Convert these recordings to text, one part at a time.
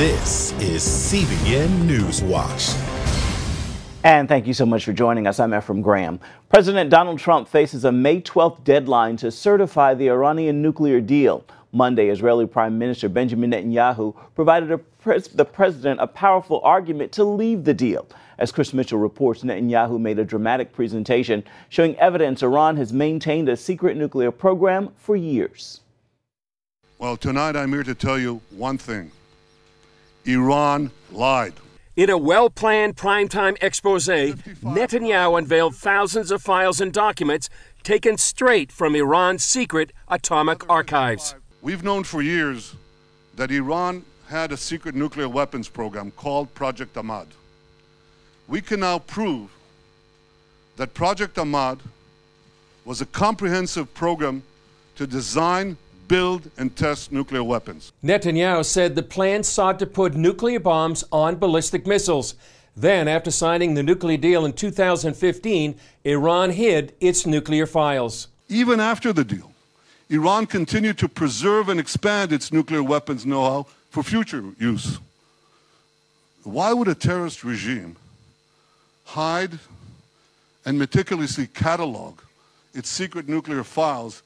This is CBN NewsWatch. And thank you so much for joining us. I'm Ephraim Graham. President Donald Trump faces a May 12th deadline to certify the Iranian nuclear deal. Monday, Israeli Prime Minister Benjamin Netanyahu provided the president a powerful argument to leave the deal. As Chris Mitchell reports, Netanyahu made a dramatic presentation showing evidence Iran has maintained a secret nuclear program for years. Well, tonight I'm here to tell you one thing. Iran lied. In a well-planned primetime expose, Netanyahu unveiled thousands of files and documents taken straight from Iran's secret atomic archives. We've known for years that Iran had a secret nuclear weapons program called Project Amad. We can now prove that Project Amad was a comprehensive program to design, build, and test nuclear weapons. Netanyahu said the plan sought to put nuclear bombs on ballistic missiles. Then, after signing the nuclear deal in 2015, Iran hid its nuclear files. Even after the deal, Iran continued to preserve and expand its nuclear weapons know-how for future use. Why would a terrorist regime hide and meticulously catalog its secret nuclear files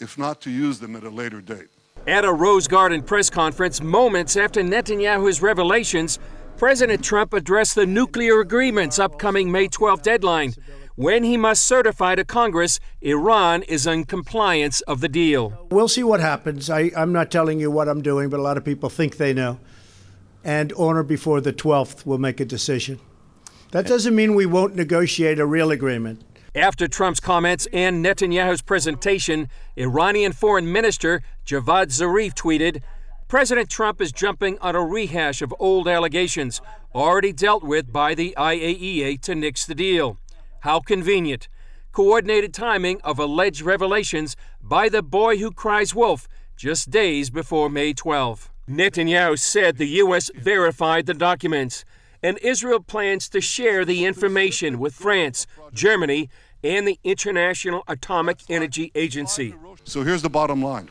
if not to use them at a later date? At a Rose Garden press conference moments after Netanyahu's revelations, President Trump addressed the nuclear agreement's upcoming May 12th deadline, when he must certify to Congress Iran is in compliance of the deal. We'll see what happens. I'm not telling you what I'm doing, but a lot of people think they know. And on or before the 12th, we'll make a decision. That doesn't mean we won't negotiate a real agreement. After Trump's comments and Netanyahu's presentation, Iranian Foreign Minister Javad Zarif tweeted, "President Trump is jumping on a rehash of old allegations already dealt with by the IAEA to nix the deal. How convenient. Coordinated timing of alleged revelations by the boy who cries wolf just days before May 12." Netanyahu said the U.S. verified the documents, and Israel plans to share the information with France, Germany, and the International Atomic Energy Agency. So here's the bottom line.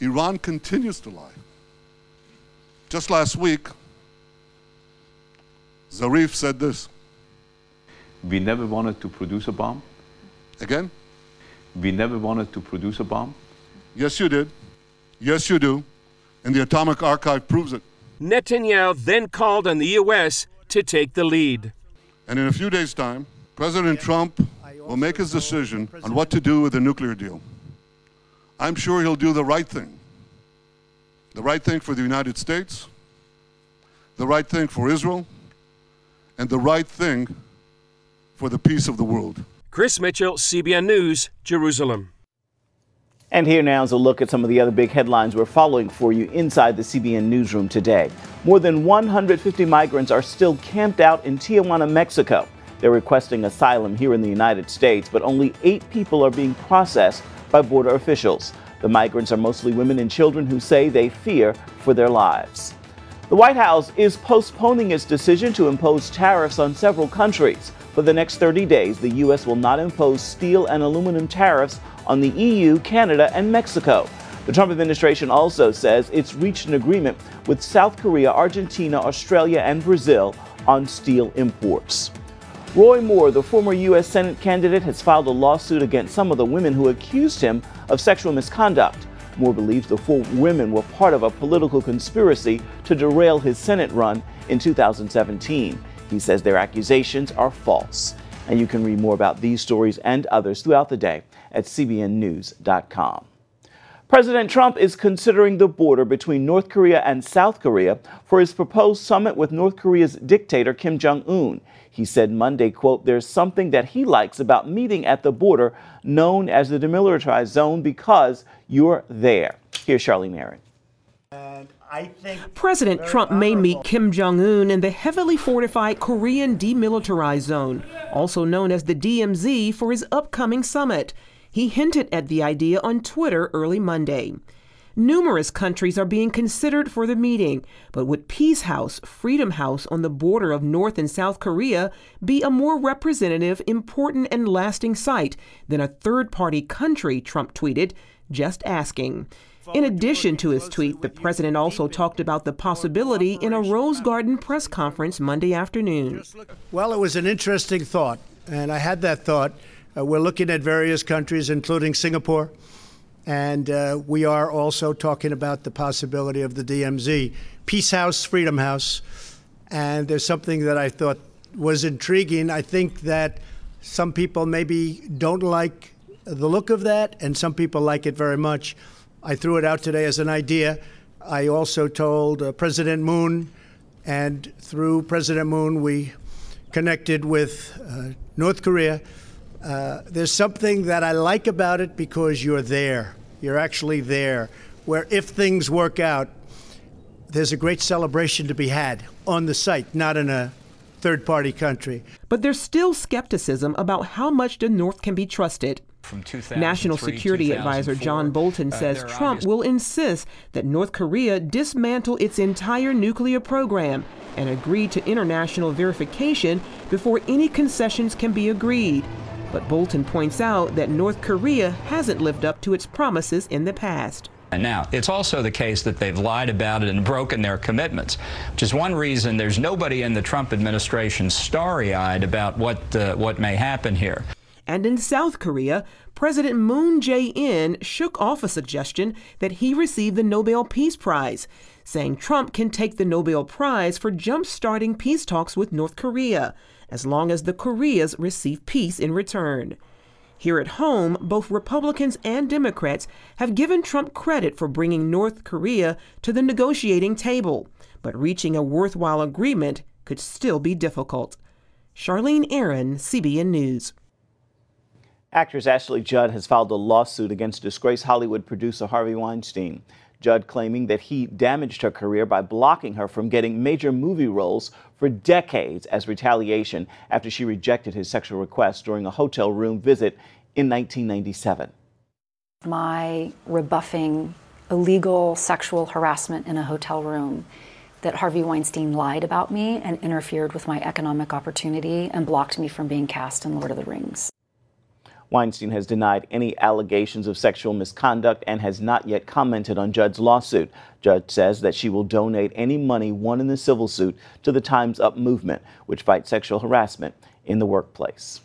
Iran continues to lie. Just last week, Zarif said this. We never wanted to produce a bomb. Again? We never wanted to produce a bomb. Yes, you did. Yes, you do. And the Atomic Archive proves it. Netanyahu then called on the U.S. to take the lead. And in a few days' time, President Trump will make his decision on what to do with the nuclear deal. I'm sure he'll do the right thing for the United States, the right thing for Israel, and the right thing for the peace of the world. Chris Mitchell, CBN News, Jerusalem. And here now is a look at some of the other big headlines we're following for you inside the CBN newsroom today. More than 150 migrants are still camped out in Tijuana, Mexico. They're requesting asylum here in the United States, but only 8 people are being processed by border officials. The migrants are mostly women and children who say they fear for their lives. The White House is postponing its decision to impose tariffs on several countries. For the next 30 days, the U.S. will not impose steel and aluminum tariffs on the EU, Canada, and Mexico. The Trump administration also says it's reached an agreement with South Korea, Argentina, Australia, and Brazil on steel imports. Roy Moore, the former U.S. Senate candidate, has filed a lawsuit against some of the women who accused him of sexual misconduct. Moore believes the 4 women were part of a political conspiracy to derail his Senate run in 2017. He says their accusations are false. And you can read more about these stories and others throughout the day at cbnnews.com. President Trump is considering the border between North Korea and South Korea for his proposed summit with North Korea's dictator Kim Jong-un. He said Monday, quote, "There's something that he likes about meeting at the border known as the demilitarized zone because you're there." Here's Charlene Aaron. President Trump may meet Kim Jong-un in the heavily fortified Korean demilitarized zone, also known as the DMZ, for his upcoming summit. He hinted at the idea on Twitter early Monday. Numerous countries are being considered for the meeting, but would Peace House, Freedom House on the border of North and South Korea be a more representative, important, and lasting site than a third-party country, Trump tweeted, just asking. In addition to his tweet, the president also talked about the possibility in a Rose Garden press conference Monday afternoon. Well, it was an interesting thought, and I had that thought. We're looking at various countries, including Singapore, and we are also talking about the possibility of the DMZ, Peace House, Freedom House. And there's something that I thought was intriguing. I think that some people maybe don't like the look of that, and some people like it very much. I threw it out today as an idea. I also told President Moon, and through President Moon, we connected with North Korea. There's something that I like about it because you're there. You're actually there, where if things work out, there's a great celebration to be had on the site, not in a third-party country. But there's still skepticism about how much the North can be trusted. From National Security Advisor John Bolton says Trump will insist that North Korea dismantle its entire nuclear program and agree to international verification before any concessions can be agreed. But Bolton points out that North Korea hasn't lived up to its promises in the past. And now, it's also the case that they've lied about it and broken their commitments, which is one reason there's nobody in the Trump administration starry-eyed about what may happen here. And in South Korea, President Moon Jae-in shook off a suggestion that he receive the Nobel Peace Prize, saying Trump can take the Nobel Prize for jump-starting peace talks with North Korea, as long as the Koreas receive peace in return. Here at home, both Republicans and Democrats have given Trump credit for bringing North Korea to the negotiating table, but reaching a worthwhile agreement could still be difficult. Charlene Aaron, CBN News. Actress Ashley Judd has filed a lawsuit against disgraced Hollywood producer Harvey Weinstein. Judd claiming that he damaged her career by blocking her from getting major movie roles for decades as retaliation after she rejected his sexual request during a hotel room visit in 1997. My rebuffing illegal sexual harassment in a hotel room, that Harvey Weinstein lied about me and interfered with my economic opportunity and blocked me from being cast in Lord of the Rings. Weinstein has denied any allegations of sexual misconduct and has not yet commented on Judd's lawsuit. Judd says that she will donate any money won in the civil suit to the Times Up movement, which fights sexual harassment in the workplace.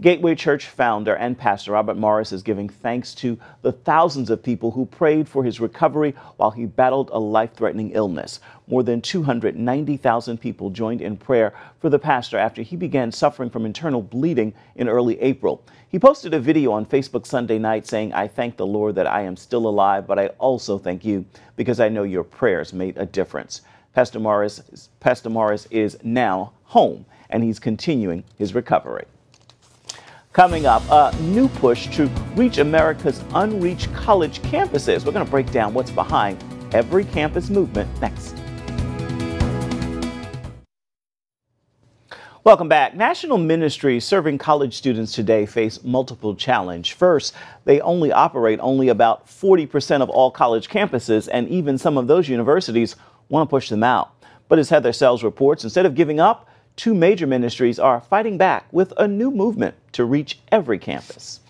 Gateway Church founder and pastor Robert Morris is giving thanks to the thousands of people who prayed for his recovery while he battled a life-threatening illness. More than 290,000 people joined in prayer for the pastor after he began suffering from internal bleeding in early April. He posted a video on Facebook Sunday night saying, "I thank the Lord that I am still alive, but I also thank you because I know your prayers made a difference." Pastor Morris is now home, and he's continuing his recovery. Coming up, a new push to reach America's unreached college campuses. We're going to break down what's behind every campus movement next. Welcome back. National ministries serving college students today face multiple challenges. First, they only operate about 40% of all college campuses, and even some of those universities want to push them out. But as Heather Sells reports, instead of giving up, two major ministries are fighting back with a new movement to reach every campus.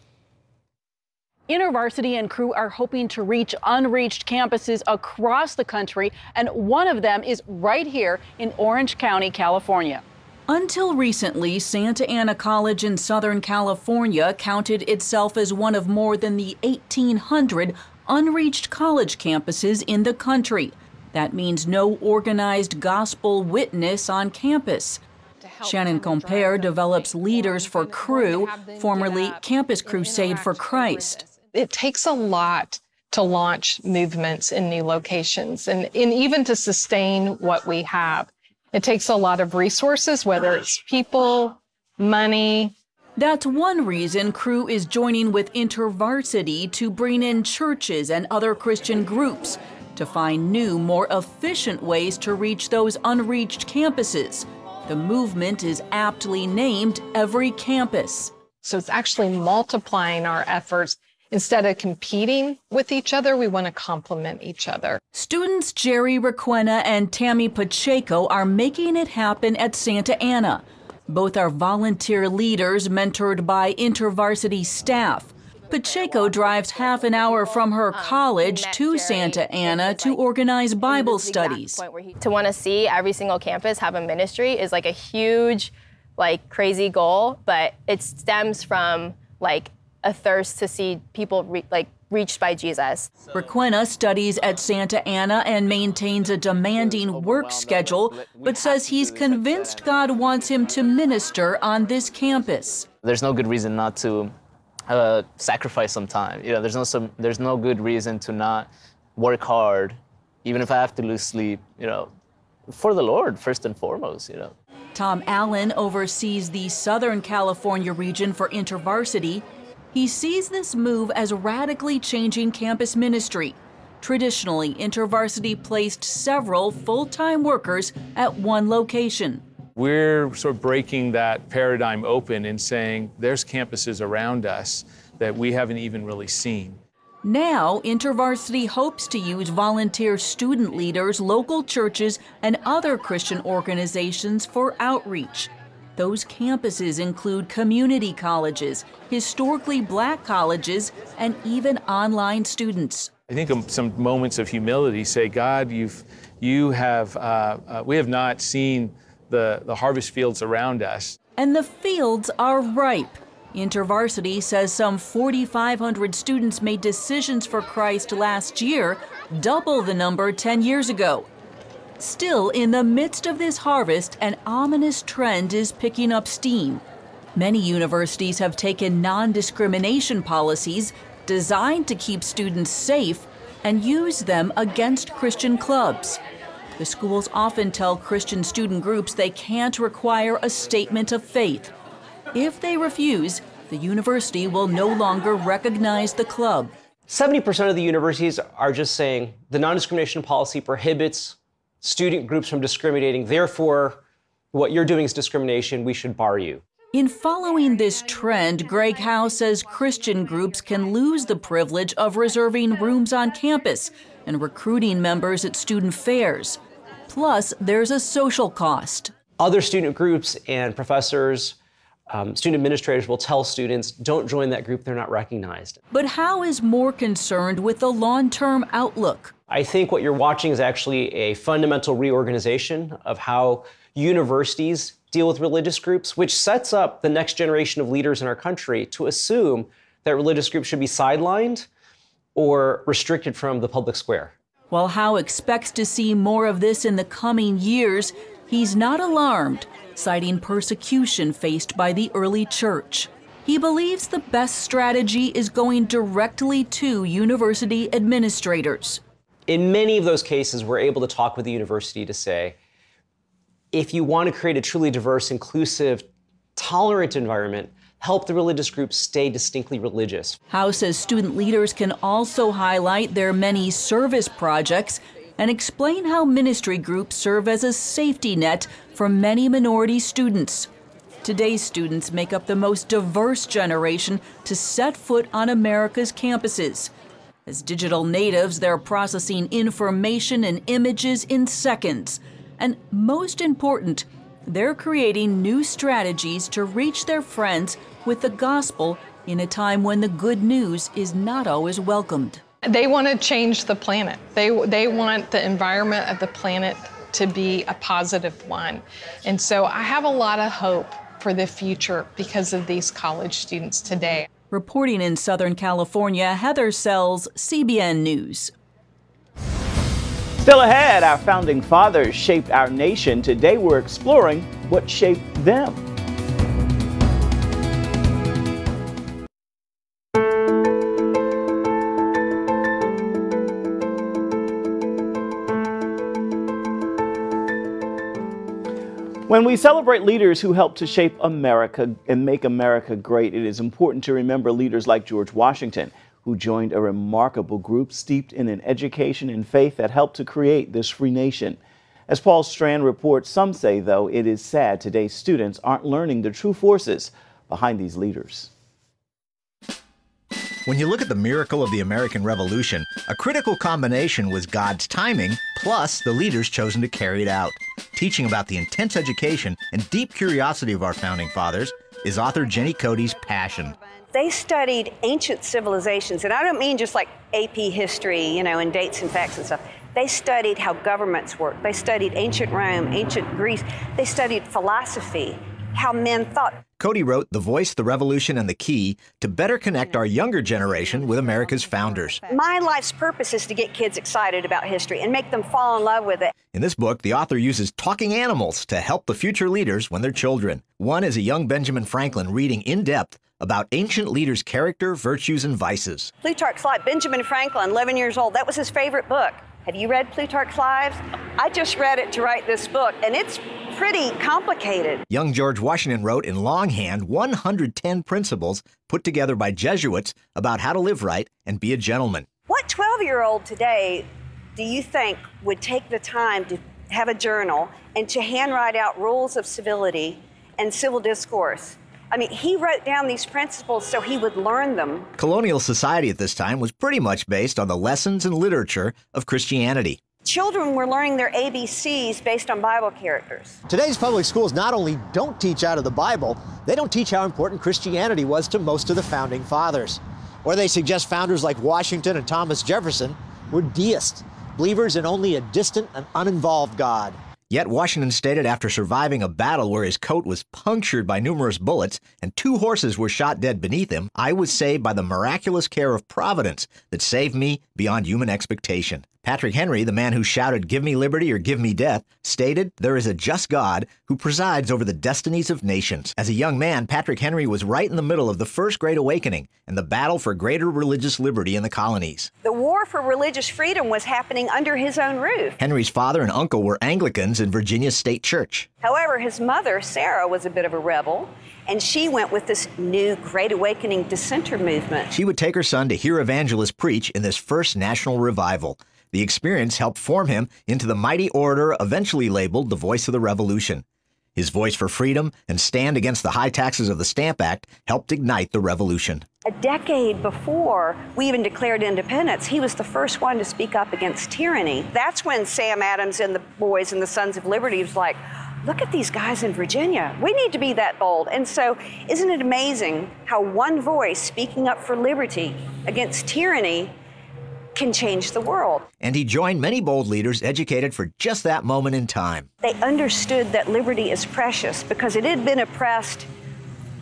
InterVarsity and Crew are hoping to reach unreached campuses across the country, and one of them is right here in Orange County, California. Until recently, Santa Ana College in Southern California counted itself as one of more than the 1,800 unreached college campuses in the country. That means no organized gospel witness on campus. Shannon Comper develops leaders for Crew, formerly Campus Crusade for Christ. It takes a lot to launch movements in new locations and even to sustain what we have. It takes a lot of resources, whether it's people, money. That's one reason Crew is joining with InterVarsity to bring in churches and other Christian groups to find new, more efficient ways to reach those unreached campuses. The movement is aptly named Every Campus. So it's actually multiplying our efforts. Instead of competing with each other, we want to complement each other. Students Jerry Requena and Tammy Pacheco are making it happen at Santa Ana. Both are volunteer leaders mentored by InterVarsity staff. Pacheco drives half an hour from her college to Santa Ana to organize Bible studies. To want to see every single campus have a ministry is like a huge, like crazy goal, but it stems from like a thirst to see people reached by Jesus. Requena studies at Santa Ana and maintains a demanding work schedule, but says he's convinced God wants him to minister on this campus. There's no good reason not to sacrifice some time. You know, there's no good reason to not work hard, even if I have to lose sleep, you know, for the Lord first and foremost, you know. Tom Allen oversees the Southern California region for InterVarsity. He sees this move as radically changing campus ministry. Traditionally, InterVarsity placed several full-time workers at one location. We're sort of breaking that paradigm open and saying there's campuses around us that we haven't even really seen. Now, InterVarsity hopes to use volunteer student leaders, local churches, and other Christian organizations for outreach. Those campuses include community colleges, historically black colleges, and even online students. I think some moments of humility say, God, we have not seen the harvest fields around us. And the fields are ripe. InterVarsity says some 4,500 students made decisions for Christ last year, double the number 10 years ago. Still, in the midst of this harvest, an ominous trend is picking up steam. Many universities have taken non-discrimination policies designed to keep students safe and use them against Christian clubs. The schools often tell Christian student groups they can't require a statement of faith. If they refuse, the university will no longer recognize the club. 70% of the universities are just saying the non-discrimination policy prohibits student groups from discriminating, therefore, what you're doing is discrimination, we should bar you. In following this trend, Greg Howe says Christian groups can lose the privilege of reserving rooms on campus and recruiting members at student fairs. Plus, there's a social cost. Other student groups and professors, student administrators will tell students, don't join that group, they're not recognized. But Howe is more concerned with the long-term outlook. I think what you're watching is actually a fundamental reorganization of how universities deal with religious groups, which sets up the next generation of leaders in our country to assume that religious groups should be sidelined or restricted from the public square. While Howe expects to see more of this in the coming years, he's not alarmed, citing persecution faced by the early church. He believes the best strategy is going directly to university administrators. In many of those cases, we're able to talk with the university to say, if you want to create a truly diverse, inclusive, tolerant environment, help the religious groups stay distinctly religious. Howe says student leaders can also highlight their many service projects and explain how ministry groups serve as a safety net for many minority students. Today's students make up the most diverse generation to set foot on America's campuses. As digital natives, they're processing information and images in seconds. And most important, they're creating new strategies to reach their friends with the gospel in a time when the good news is not always welcomed. They want to change the planet. They want the environment of the planet to be a positive one. And so I have a lot of hope for the future because of these college students today. Reporting in Southern California, Heather Sells, CBN News. Still ahead, our founding fathers shaped our nation. Today we're exploring what shaped them. When we celebrate leaders who helped to shape America and make America great, it is important to remember leaders like George Washington, who joined a remarkable group steeped in an education and faith that helped to create this free nation. As Paul Strand reports, some say, though, it is sad today's students aren't learning the true forces behind these leaders. When you look at the miracle of the American Revolution, a critical combination was God's timing plus the leaders chosen to carry it out. Teaching about the intense education and deep curiosity of our founding fathers is author Jenny Cody's passion. They studied ancient civilizations, and I don't mean just like AP history, you know, and dates and facts and stuff. They studied how governments work. They studied ancient Rome, ancient Greece. They studied philosophy, how men thought. Cody wrote The Voice, the Revolution, and the Key to better connect our younger generation with America's founders. My life's purpose is to get kids excited about history and make them fall in love with it. In this book, the author uses talking animals to help the future leaders when they're children. One is a young Benjamin Franklin reading in depth about ancient leaders' character, virtues, and vices. Plutarch's Lives, Benjamin Franklin, 11 years old, that was his favorite book. Have you read Plutarch's Lives? I just read it to write this book, and it's pretty complicated. Young George Washington wrote in longhand 110 principles put together by Jesuits about how to live right and be a gentleman. What 12-year-old today do you think would take the time to have a journal and to handwrite out rules of civility and civil discourse? I mean, he wrote down these principles so he would learn them. Colonial society at this time was pretty much based on the lessons and literature of Christianity. Children were learning their ABCs based on Bible characters. Today's public schools not only don't teach out of the Bible, they don't teach how important Christianity was to most of the founding fathers. Or they suggest founders like Washington and Thomas Jefferson were deists, believers in only a distant and uninvolved God. Yet Washington stated after surviving a battle where his coat was punctured by numerous bullets and 2 horses were shot dead beneath him, I was saved by the miraculous care of Providence that saved me beyond human expectation. Patrick Henry, the man who shouted, "Give me liberty or give me death," stated, "There is a just God who presides over the destinies of nations." As a young man, Patrick Henry was right in the middle of the First Great Awakening and the battle for greater religious liberty in the colonies. The war for religious freedom was happening under his own roof. Henry's father and uncle were Anglicans in Virginia's state church. However, his mother, Sarah, was a bit of a rebel, and she went with this new Great Awakening dissenter movement. She would take her son to hear evangelists preach in this first national revival. The experience helped form him into the mighty orator eventually labeled the voice of the revolution. His voice for freedom and stand against the high taxes of the Stamp Act helped ignite the revolution. A decade before we even declared independence, he was the first one to speak up against tyranny. That's when Sam Adams and the boys and the Sons of Liberty was like, look at these guys in Virginia. We need to be that bold. And so isn't it amazing how one voice speaking up for liberty against tyranny can change the world. And he joined many bold leaders educated for just that moment in time. They understood that liberty is precious because it had been oppressed,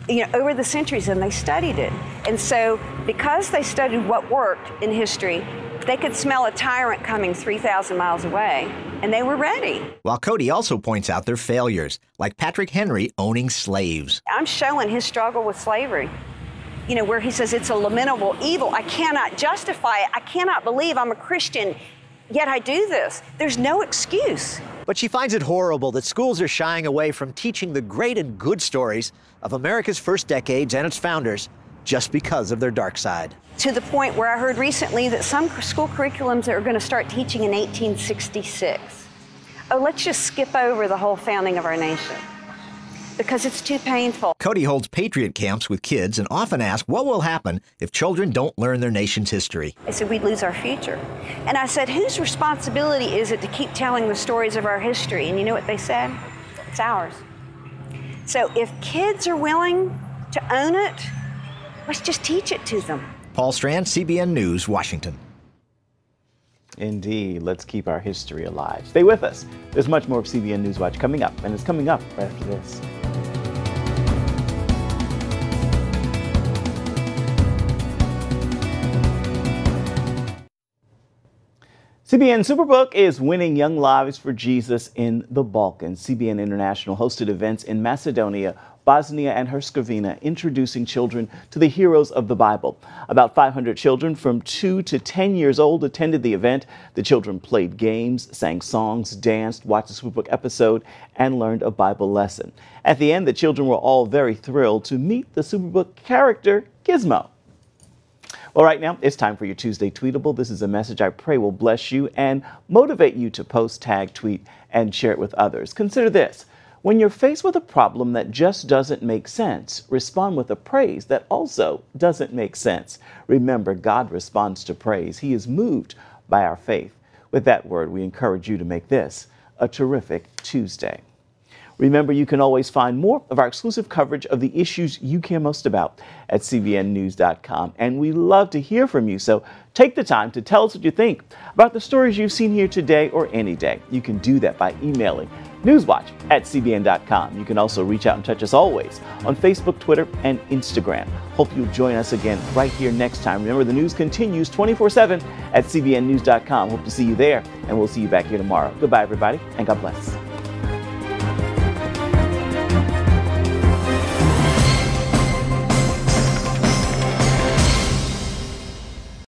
you know, over the centuries, and they studied it. And so because they studied what worked in history, they could smell a tyrant coming 3,000 miles away, and they were ready. While Cody also points out their failures, like Patrick Henry owning slaves. I'm showing his struggle with slavery. You know, where he says it's a lamentable evil. I cannot justify it. I cannot believe I'm a Christian, yet I do this. There's no excuse. But she finds it horrible that schools are shying away from teaching the great and good stories of America's first decades and its founders just because of their dark side. To the point where I heard recently that some school curriculums are going to start teaching in 1866. Oh, let's just skip over the whole founding of our nation, because it's too painful. Cody holds patriot camps with kids and often asks what will happen if children don't learn their nation's history. I said, we'd lose our future. And I said, whose responsibility is it to keep telling the stories of our history? And you know what they said? It's ours. So if kids are willing to own it, let's just teach it to them. Paul Strand, CBN News, Washington. Indeed, let's keep our history alive. Stay with us. There's much more of CBN NewsWatch coming up, and it's coming up right after this. CBN Superbook is winning young lives for Jesus in the Balkans. CBN International hosted events in Macedonia, Bosnia and Herzegovina, introducing children to the heroes of the Bible. About 500 children from 2 to 10 years old attended the event. The children played games, sang songs, danced, watched a Superbook episode, and learned a Bible lesson. At the end, the children were all very thrilled to meet the Superbook character, Gizmo. Well, right now, it's time for your Tuesday Tweetable. This is a message I pray will bless you and motivate you to post, tag, tweet, and share it with others. Consider this. When you're faced with a problem that just doesn't make sense, respond with a praise that also doesn't make sense. Remember, God responds to praise. He is moved by our faith. With that word, we encourage you to make this a terrific Tuesday. Remember, you can always find more of our exclusive coverage of the issues you care most about at cbnnews.com. And we love to hear from you, so take the time to tell us what you think about the stories you've seen here today or any day. You can do that by emailing newswatch@cbn.com. You can also reach out and touch us always on Facebook, Twitter, and Instagram. Hope you'll join us again right here next time. Remember, the news continues 24/7 at cbnnews.com. Hope to see you there, and we'll see you back here tomorrow. Goodbye, everybody, and God bless.